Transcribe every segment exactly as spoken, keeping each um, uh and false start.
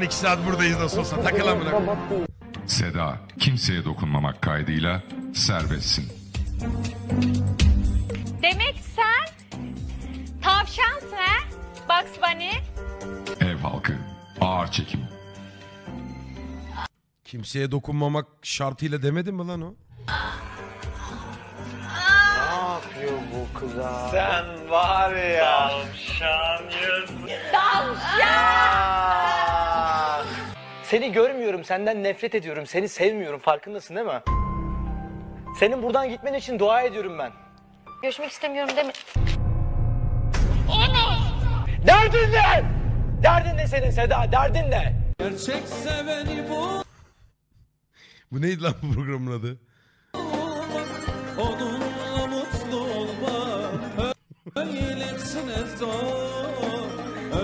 on iki saat buradayız nasıl olsa. Takıl amına koyayım. Seda, kimseye dokunmamak kaydıyla serbestsin. Demek sen tavşansın ha? Bugs Bunny. Ev halkı, ağır çekim. Kimseye dokunmamak şartıyla demedin mi lan o? Ne yapıyor bu kıza? Sen var ya. Tavşan yüzlü. Tavşan! Seni görmüyorum, senden nefret ediyorum, seni sevmiyorum. Farkındasın değil mi? Senin buradan gitmen için dua ediyorum ben. Görüşmek istemiyorum değil mi? Evet. Derdin ne? Derdin ne senin Seda? Derdin ne? Gerçek seveni bu. Bu neydi lan bu programın adı? Onunla mutlu olma. Öylesine zor.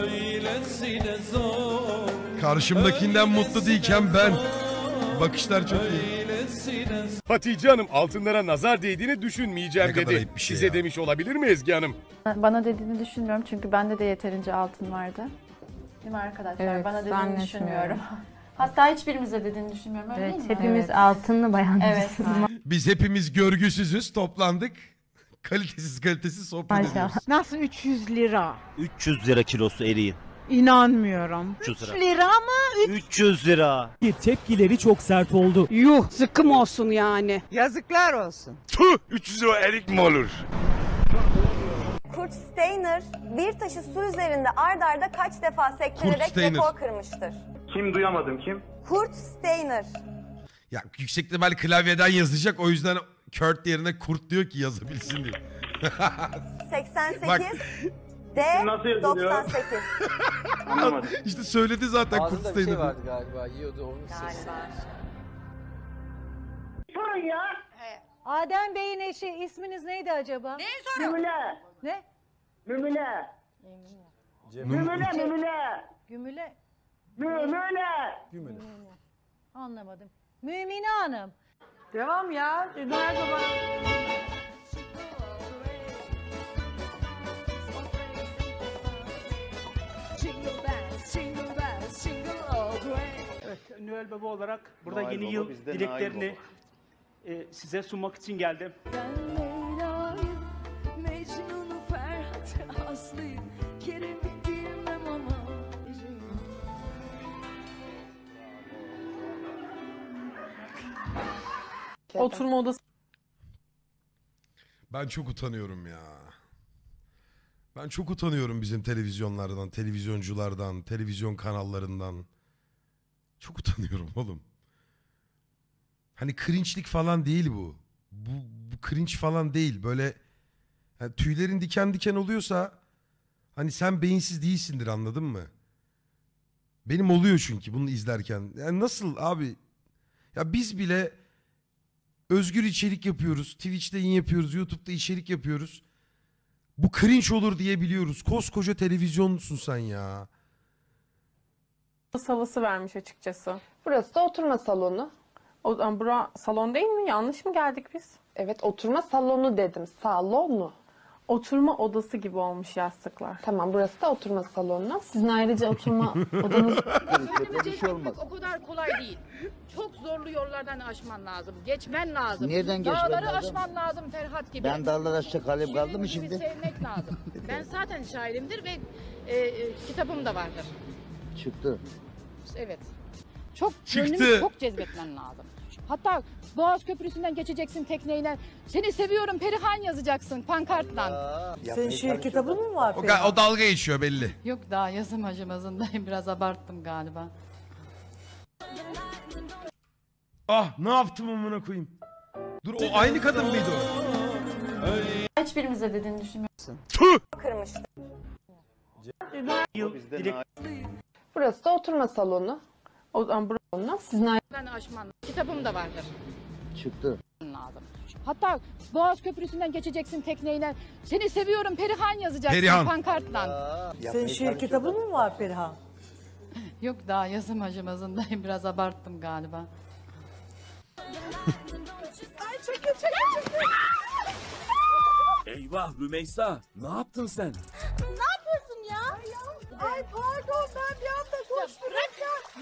Öylesine zor. Karşımdakinden mutlu değilken ben. Bakışlar çok iyi. Hatice Hanım altınlara nazar değdiğini düşünmeyeceğim dedi. Size demiş olabilir mi Ezgi Hanım? Bana dediğini düşünmüyorum çünkü bende de yeterince altın vardı. Değil mi arkadaşlar? Evet, bana dediğini düşünmüyorum. Hatta hiçbirimize dediğini düşünmüyorum, öyle evet, değil mi? Hepimiz evet. Altınlı bayanlarız. Evet. Biz hepimiz görgüsüzüz, toplandık. Kalitesiz kalitesiz sohbet ediyoruz. Nasıl üç yüz lira? üç yüz lira kilosu eriğin. İnanmıyorum. üç yüz lira mı? üç yüz lira. Tepkileri çok sert oldu. Yuh, zıkkım olsun yani. Yazıklar olsun. Tüh, üç yüz lira erik mi olur? Kurt Steiner bir taşı su üzerinde ard arda kaç defa sektirerek rekor kırmıştır. Kim duyamadım kim? Kurt Steiner. Ya yüksek ihtimal klavyeden yazacak, o yüzden Kurt yerine Kurt diyor ki yazabilsin diye. seksen sekiz Bak. D nasıl doksan sekiz. Anlamadım. İşte söyledi zaten. Ağzında Kurt Steiner. Şey vardı galiba, yiyordu onun sesi. Sorun ya. Adem Bey'in eşi, isminiz neydi acaba? Neyi sorun? Mümüne. Ne? Mümüne. Mümüne, Mümüne. Gümüle. Mümine. Gümüle. Anlamadım. Mümine Hanım. Devam ya. Dünyaya baba. Evet, Noel Baba olarak burada Noel yeni Baba, yıl dileklerini e, size sunmak için geldim. Ben Leyla'yım, Mecnun'u Ferhat'ı Aslı'yım, Kerem'i bilmem ama. Oturma odası. Ben çok utanıyorum ya. Ben çok utanıyorum bizim televizyonlardan, televizyonculardan, televizyon kanallarından. Çok utanıyorum oğlum. Hani cringe'lik falan değil bu. Bu, bu cringe falan değil. Böyle yani tüylerin diken diken oluyorsa hani sen beyinsiz değilsindir, anladın mı? Benim oluyor çünkü bunu izlerken. Yani nasıl abi? Ya biz bile özgür içerik yapıyoruz. Twitch'te yayın yapıyoruz. YouTube'da içerik yapıyoruz. Bu cringe olur diye biliyoruz. Koskoca televizyonlusun sen ya. Havası vermiş açıkçası. Burası da oturma salonu. O, bura salon değil mi? Yanlış mı geldik biz? Evet, oturma salonu dedim. Salonu. Oturma odası gibi olmuş yastıklar. Tamam, burası da oturma salonu. Sizin ayrıca oturma odanız... Söylemeceği çekmek o kadar kolay değil. Çok zorlu yollardan aşman lazım. Geçmen lazım. Nereden geçmen lazım? Dağları aşman lazım Ferhat gibi. Ben dağları aşacak halim kaldı mı şimdi? Şiirimizi sevmek lazım. Ben zaten şairimdir ve e, e, kitabım da vardır. Çıktı. Evet. Çok gönlümü çok cezbetmen lazım. Hatta Boğaz Köprüsü'nden geçeceksin tekneyle. Seni seviyorum Perihan yazacaksın pankartla. Ya, senin şiir kitabın mı var? O, o dalga geçiyor belli. Yok daha yazım aşamasındayım. Biraz abarttım galiba. Ah ne yaptım amına koyayım. Dur o aynı kadın mıydı o? Hiçbirimize dediğini düşünmüyorsun. Tüh! Kırmıştı. Burası da oturma salonu. O zaman burası sizin ayrıca aşman. Kitabım da vardır. Çıktı. Lazım. Hatta Boğaz Köprüsü'nden geçeceksin tekneyle. Seni seviyorum Perihan yazacaksın Perihan. Pankartla. Senin şiir kitabın mı var Perihan? Yok daha yazım aşamasındayım. Biraz abarttım galiba. Ay çekil çekil çekil. Eyvah Rümeysa, ne yaptın sen? Ne yapıyorsun ya? Ay, ya. Ay pardon ben bir anda koştum. Bırak ya.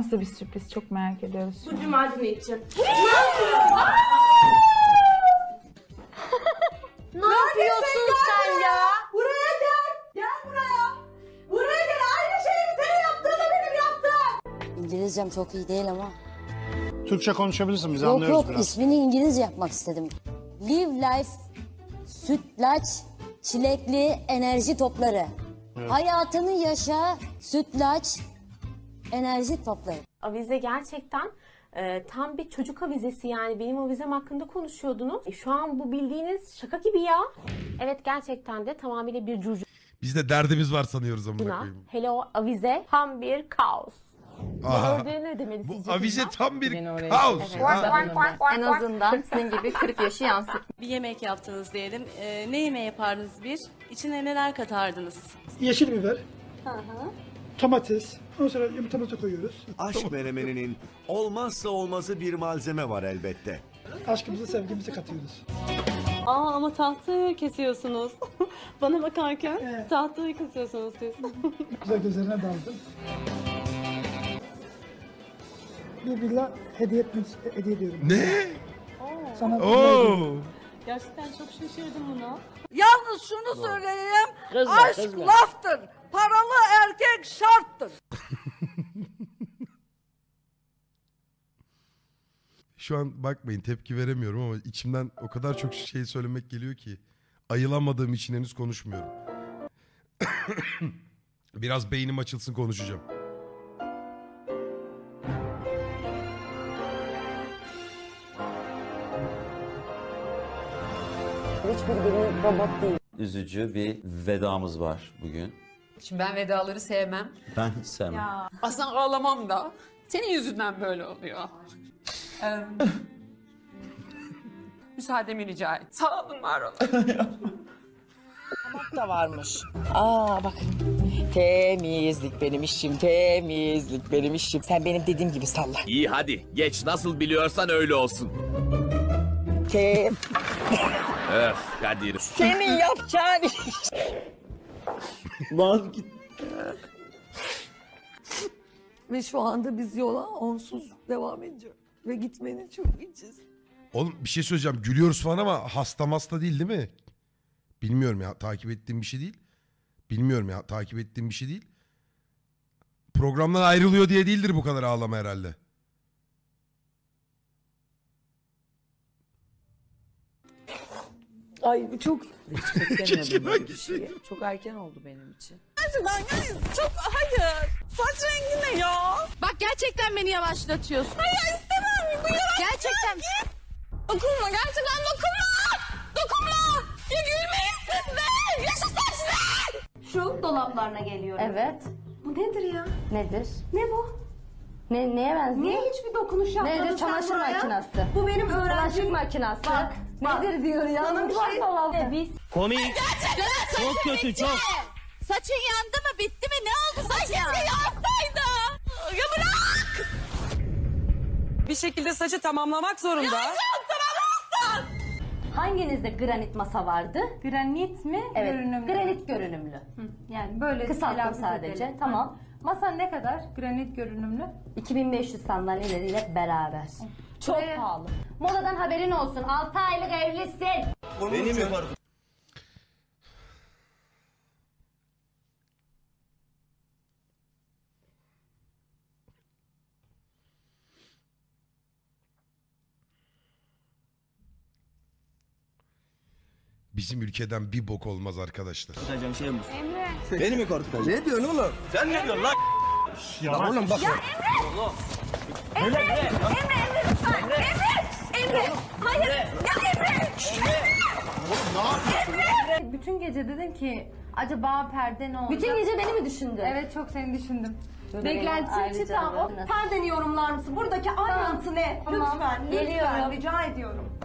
nasıl bir sürpriz çok merak ediyoruz. Bu cumartesi için. Ne yapıyorsun sen ya? ya? Buraya gel. Gel buraya. Buraya gel. Aynı şeyi senin yaptığını benim yaptığım. İngilizcem çok iyi değil ama. Türkçe konuşabilirsin, biz yok, anlıyoruz yok, biraz. Yok yok, ismini İngilizce yapmak istedim. Live Life Sütlaç Çilekli Enerji Topları. Evet. Hayatını yaşa sütlaç enerji topları. Avize gerçekten e, tam bir çocuk avizesi yani. Benim avizem hakkında konuşuyordunuz. E, şu an bu bildiğiniz şaka gibi ya. Evet, gerçekten de tamamıyla bir curcu. Biz de derdimiz var sanıyoruz amına koyayım. Hello avize, tam bir kaos. Ne demeli, bu avize tam bir kaos. Evet. En azından senin gibi kırk yaşı yansıt. Bir yemek yaptınız diyelim. Ee, ne yemeği yapardınız bir? İçine neler katardınız? Yeşil biber. Hı hı. Domates. Ondan sonra yumurtamızı koyuyoruz. Aşk menemeninin olmazsa olmazı bir malzeme var elbette. Aşkımızı, sevgimizi katıyoruz. Aa, ama tahtayı kesiyorsunuz. Bana bakarken evet, tahtayı kesiyorsunuz siz. Güzel gözlerine daldım. Bir villa hediye etmiş, hediye ediyorum. Ne? Sana Oo. Gerçekten çok şaşırdım buna. Yalnız şunu söyleyeyim, kızla, aşk kızla. laftır, paralı erkek şarttır. Şu an bakmayın tepki veremiyorum ama içimden o kadar çok şey söylemek geliyor ki ayılamadığım için henüz konuşmuyorum. Biraz beynim açılsın, konuşacağım. Hiçbirinin robot değil. Üzücü bir vedamız var bugün. Şimdi ben vedaları sevmem. Ben hiç sevmem. Ya. Aslında ağlamam da. Senin yüzünden böyle oluyor. ee, müsaademi rica et. Sağ olun, var olun. Damak da varmış. Aa bak. Temizlik benim işim, temizlik benim işim. Sen benim dediğim gibi salla. İyi hadi geç, nasıl biliyorsan öyle olsun. Tem... Öf Kadir. Senin yapacağın iş. Lan git. Ve şu anda biz yola onsuz devam ediyoruz. Ve gitmenin çok içiz. Oğlum bir şey söyleyeceğim. Gülüyoruz falan ama hasta masta değil değil mi? Bilmiyorum ya. Takip ettiğim bir şey değil. Bilmiyorum ya. Takip ettiğim bir şey değil. Programdan ayrılıyor diye değildir bu kadar ağlama herhalde. Ay çok çok, çok erken oldu benim için. Gerçekten çok, hayır. Saç rengi ne ya? Bak gerçekten beni yavaşlatıyorsun. Hayır istemem. Bu yavaş. Gerçekten. Git. Dokunma, gerçekten dokunma. Dokunma. Ya gülmeyin siz de. Yaşasın size. Şu dolaplarına geliyorum. Evet. Bu nedir ya? Nedir? Ne bu? Ne, neye benziyor? Niye hiçbir dokunuş yapmadın? Nedir? Çamaşır makinesi. Bu benim öğrencim makinesi. Bak. Nedir diyor ya? Sana bir şey oldu. Komik. Gerçekten çok kötü, çok. Saçın yandı mı, bitti mi? Ne oldu saçın? Ay keşke yansaydı. Ya bırak. Bir şekilde saçı tamamlamak zorunda. Ya çok tamamlamışsın. Hanginizde granit masa vardı? Granit mi? Evet. Görünümlü. Granit görünümlü. Hı. Yani böyle kısalttım sadece. Edelim. Tamam. Hı. Masa ne kadar? Granit görünümlü. iki bin beş yüz sandalyeleriyle beraber. Hı. Çok evet, pahalı. Modadan haberin olsun. altı aylık evlisin. Benim mi var? Bizim ülkeden bir bok olmaz arkadaşlar. Şey Emre. Beni mi korkutuyorsun? Ne diyorsun oğlum? Sen Emre. ne diyorsun lan? Ya, ya oğlum bak. Ya Emre. Emre. Emre. Emre. Emre. Emre. Emre. Emre. Emre. Hayır. Emre. Ya Emre. Emre. Oğlum ne yapıyorsun? Bütün gece dedim ki acaba perde ne olacak? Bütün gece beni mi düşündün? Evet, çok seni düşündüm. Beklentim çıtam o. Perdeni yorumlar mısın? Buradaki ayrıntı ne? Tamam. Lütfen. Lütfen. Rica ediyorum.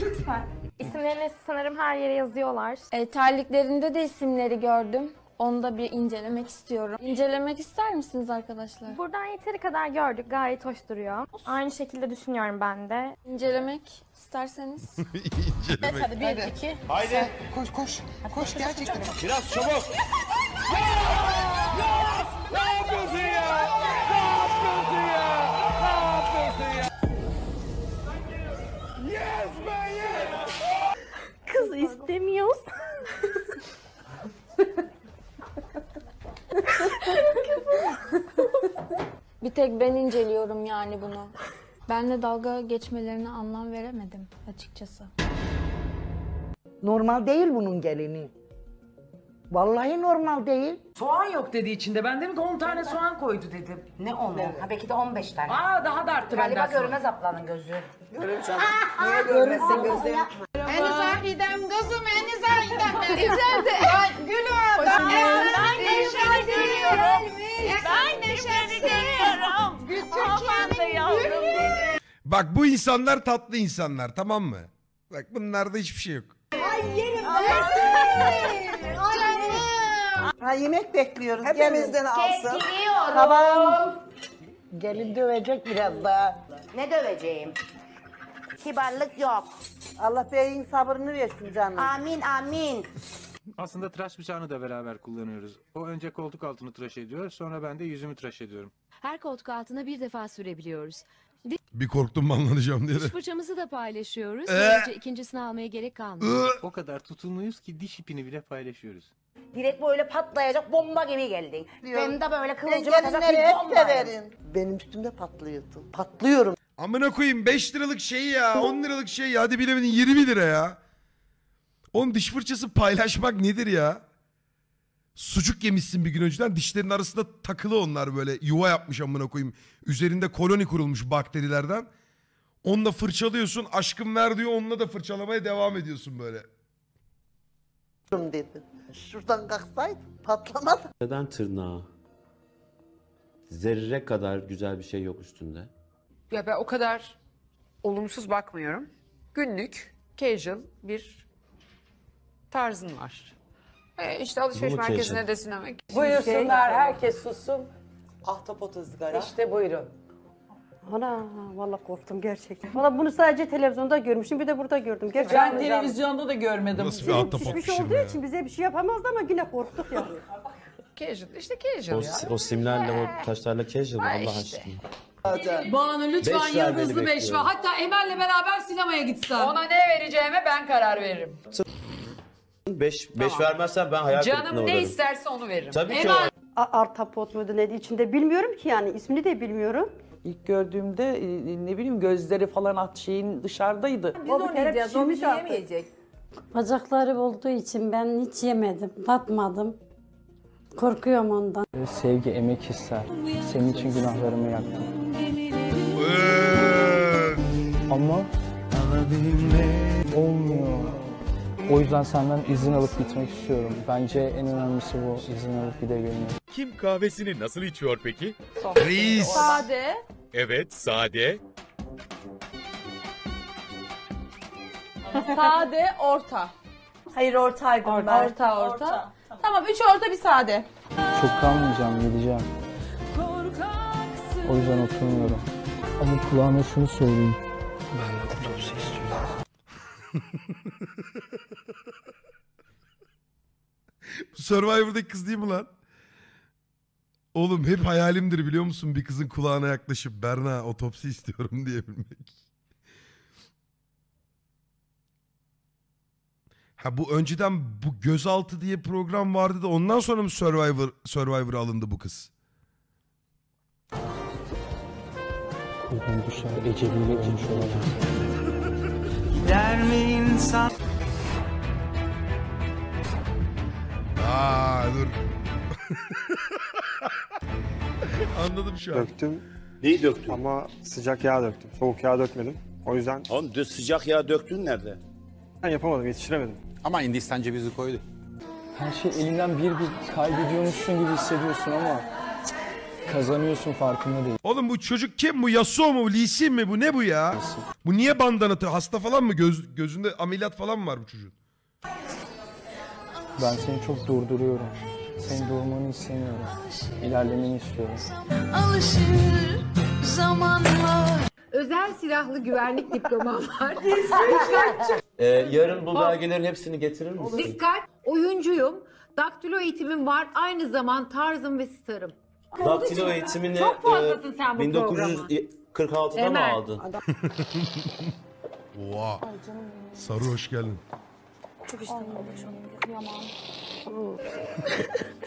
Lütfen. İsimlerini sanırım her yere yazıyorlar. E, terliklerinde de isimleri gördüm. Onu da bir incelemek istiyorum. İncelemek ister misiniz arkadaşlar? Buradan yeteri kadar gördük. Gayet hoş duruyor. Olsun. Aynı şekilde düşünüyorum ben de. İncelemek isterseniz. İncelemek. Evet, hadi bir, hadi. iki. Haydi. Sen, koş, koş. Hadi, koş, koş gerçekten. Koş. Biraz çabuk. Ya! Ya! Ne yapıyorsun ya? Ya! tek ben inceliyorum yani bunu. Benle dalga geçmelerine anlam veremedim açıkçası. Normal değil bunun gelini. Vallahi normal değil. Soğan yok dediği için de ben dedim ki on tane soğan koydu dedim. Ne on? Ha belki de on beş tane. Aa daha da arttı benden sonra. Galiba görmez ablanın gözü. Görür canım. Niye görmezsin gözü? Enizahidem kızım, enizahidem. Ay gülüm. Ben neşeli görüyorum. Ben neşeli görüyorum. Gül Türkiye'nin gülü. Bak bu insanlar tatlı insanlar, tamam mı? Bak bunlarda hiçbir şey yok. Ay yerim ben. Ha, yemek bekliyoruz. Hepimizden alsın. Tamam. Gelin dövecek biraz daha. Ne döveceğim? Kibarlık yok. Allah Bey'in sabrını versin canım. Amin amin. Aslında tıraş bıçağını da beraber kullanıyoruz. O önce koltuk altını tıraş ediyor, sonra ben de yüzümü tıraş ediyorum. Her koltuk altına bir defa sürebiliyoruz. Bir korktum mu anlayacağım diye. Diş fırçamızı da paylaşıyoruz. Önce ikincisini almaya gerek kalmıyor. O kadar tutumluyuz ki diş ipini bile paylaşıyoruz. Direkt böyle patlayacak bomba gibi geldin. Benim de böyle kıvılcım atacak bir bomba. Benim üstümde patlıyordu. Patlıyorum. Amına koyayım beş liralık şey ya, on liralık şey ya, hadi bilemedin yirmi lira ya. Oğlum diş fırçası paylaşmak nedir ya? Sucuk yemişsin bir gün önceden, dişlerin arasında takılı onlar böyle yuva yapmış amına koyayım. Üzerinde koloni kurulmuş bakterilerden. Onunla fırçalıyorsun, aşkım ver diyor, onunla da fırçalamaya devam ediyorsun böyle. Dedi. Şuradan kalksaydı patlamaz. Neden tırnağı? Zerre kadar güzel bir şey yok üstünde. Ya ben o kadar olumsuz bakmıyorum. Günlük, casual bir tarzın var. E işte alışveriş bu merkezine casual. De sinemek. Buyursunlar, herkes sussun. Ahtapot ızgara. İşte buyurun. Ana vallahi korktum gerçekten. Valla bunu sadece televizyonda görmüştüm, bir de burada gördüm. Gerçekten ben televizyonda da görmedim. Nasıl bir ahtapot pişirme ya. Olduğu için bize bir şey yapamazdı ama yine korktuk yani. Casual, işte casual ya. O, o simlerle, o taşlarla casual Allah işte. Aşkına. Banu lütfen yıldızlı beş var. Hatta Emel'le beraber sinemaya gitsen. Ona ne vereceğime ben karar veririm. beş tamam. beş vermezsen ben hayal kırıklığına uğrarım. Canım ne isterse onu veririm. Tabii Emel... ki Ahtapot muydu neydi içinde bilmiyorum ki yani, ismini de bilmiyorum. İlk gördüğümde ne bileyim gözleri falan at şeyin dışarıdaydı. Biz onu yiyeceğiz, onu yiyemeyecek. Bacakları olduğu için ben hiç yemedim, tatmadım. Korkuyorum ondan. Sevgi, emek ister. Senin için günahlarımı yaktım. Ama olmuyor. O yüzden senden izin alıp gitmek istiyorum. Bence en önemlisi bu, izin alıp gidebilmek. Kim kahvesini nasıl içiyor peki? Reis. Sade. Evet, sade. Sade, orta. Hayır, ortaydı. Orta, orta, orta. Orta. Tamam, üç orta, bir sade. Çok kalmayacağım, gideceğim. O yüzden oturmuyorum. Ama kulağıma şunu söyleyeyim. Ben de kutlu olsun istiyorum. Survivor'daki kız değil mi lan? Oğlum hep hayalimdir biliyor musun? Bir kızın kulağına yaklaşıp Berna otopsi istiyorum diyebilmek. Ha bu önceden bu gözaltı diye program vardı da ondan sonra mı Survivor Survivor'a alındı bu kız? Kulağım düşer Ecevi'yle olmuş olamaz. Aaa dur. Anladım şu an. Döktüm. Neyi döktün? Ama sıcak yağ döktüm. Soğuk yağ dökmedim. O yüzden... Oğlum düz sıcak yağ döktün nerede? Ben yapamadım, yetiştiremedim. Ama Hindistan cevizi koydu. Her şey elinden bir bir kaybediyormuşsun gibi hissediyorsun ama... Kazanıyorsun farkında değil. Oğlum bu çocuk kim? Bu Yasuo mu? Lee Sin mi? Bu ne bu ya? Nasıl? Bu niye bandana? Hasta falan mı? Göz, gözünde ameliyat falan mı var bu çocuğun? Ben seni çok durduruyorum. Seni durmanı istemiyorum. İlerlemeni istiyorum. Alışır zamanla. Özel silahlı güvenlik diplomam var. ee, yarın bu belgelerin hepsini getirir misin? Dikkat! Oyuncuyum. Daktilo eğitimim var. Aynı zaman tarzım ve starım. Daktilo eğitimini çok fazlasın sen bu bin dokuz yüz kırk altıda Emel. Mı aldın? Oha! Sarı hoş geldin. Çok işten olmuş onu. Yaman.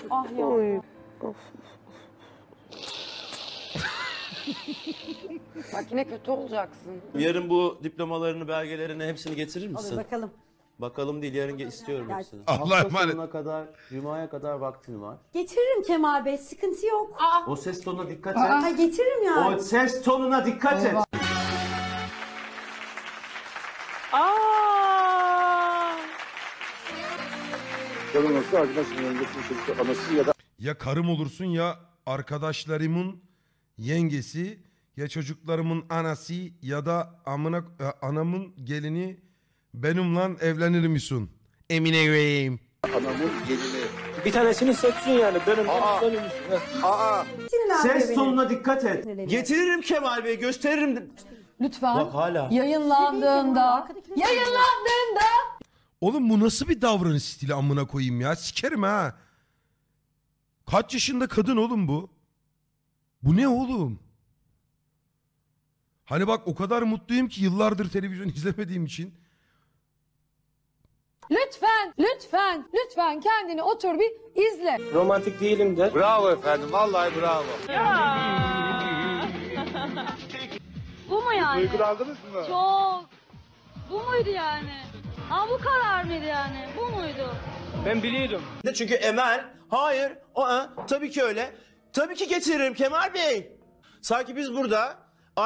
Ah ya. Of. Bak yine kötü olacaksın. Yarın bu diplomalarını, belgelerini hepsini getirir misin? Olur bakalım. Bakalım değil, yarın istiyorum hepsini. Allah emanet. Kadar, Cuma'ya kadar vaktin var. Getiririm Kemal Bey, sıkıntı yok. Aa. O ses tonuna dikkat et. Aa, getiririm yani. O ses tonuna dikkat et. Ya karım olursun ya arkadaşlarımın yengesi ya çocuklarımın anası ya da amına anamın gelini benimle evlenir misin? Emine güveyim. Anamın gelini. Bir tanesini seçsin yani benim. Aa. Benim, benim. Aa. Ses tonuna dikkat et. Getiririm Kemal Bey, gösteririm. Lütfen. Bak hala. Yayınlandığında. Yayınlandığında. Oğlum bu nasıl bir davranış stili amına koyayım ya? Sikerim ha. Kaç yaşında kadın oğlum bu? Bu ne oğlum? Hani bak o kadar mutluyum ki yıllardır televizyon izlemediğim için. Lütfen, lütfen, lütfen kendini otur bir izle. Romantik değilim de. Bravo efendim, vallahi bravo. Bu mu yani? Duygulandınız mı? Çok. Bu muydu yani? Ama bu karar mıydı yani? Bu muydu? Ben biliyordum. Çünkü Emel, hayır, aa, tabii ki öyle. Tabii ki getiririm Kemal Bey. Sanki biz burada,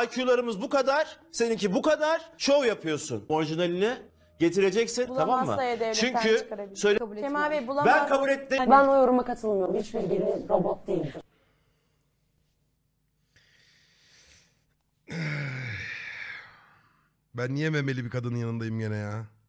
I Q'larımız bu kadar, seninki bu kadar, şov yapıyorsun. Orijinalini getireceksin, bulamazsa tamam mı? Çünkü, söyle... Kemal Bey bulamaz. Ben kabul ettim. Ben o yoruma katılmıyorum. Hiçbir gelin robot değildir. Ben niye memeli bir kadının yanındayım gene ya?